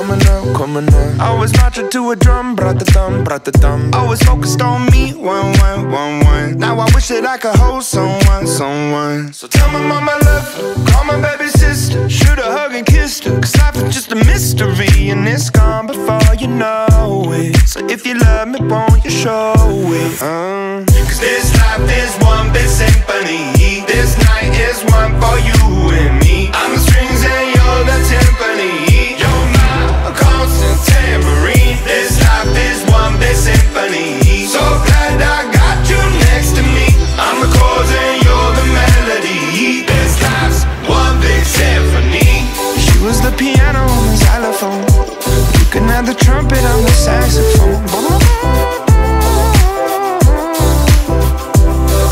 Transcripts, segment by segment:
coming up, coming up. I was marching to a drum, brat-a-thumb, brat-a-thumb. I was focused on me, one, one, one, one. Now I wish that I could hold someone, someone. So tell my mama I love her, call my baby sister, shoot a hug and kissed her, cause life is just a mystery and it's gone before you know it. So if you love me, won't you show it? Cause this life is one big symphony. This night is one for you and me. I'm the strings and you're the timpani. You're my constant tambourine. This life is one big symphony. So glad I got you next to me. I'm the chords and you're the melody. This life's one big symphony. She was the piano on the xylophone. You can have the trumpet on the saxophone.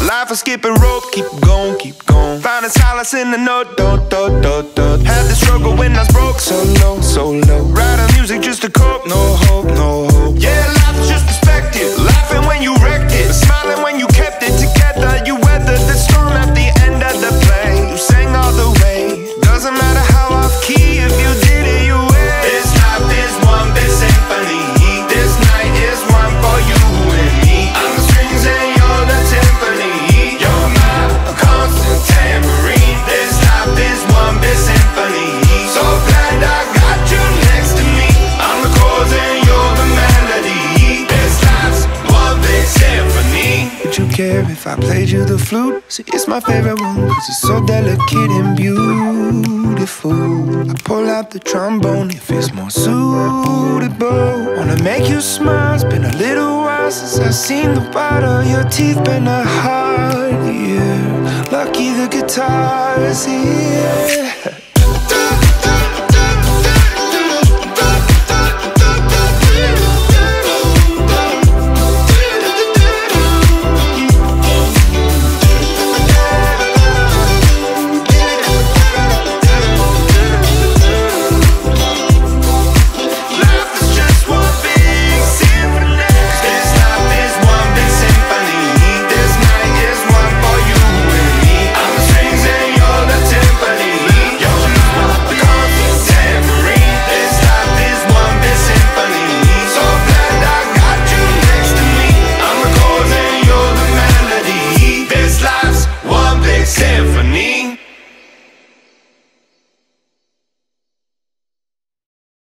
Life is skipping rope, keep going, keep going. Finding solace in the note, do, do, do, do. Had the struggle when I was broke, so low, so low. Writing music just to cope, no hope, no hope. Yeah, life is just perspective, laughing when you wrecked it, smiling when you kept it together. You weathered the storm at the end of the play. You sang all the way, doesn't matter how off key if you did it your way. This life is one big symphony. This night is one for you and me. I'm the strings and you're the timpani. If I played you the flute, see it's my favorite one, cause it's so delicate and beautiful. I pull out the trombone if it's more suitable. Wanna make you smile, it's been a little while since I've seen the white of your teeth. Been a hard year, lucky the guitar is here.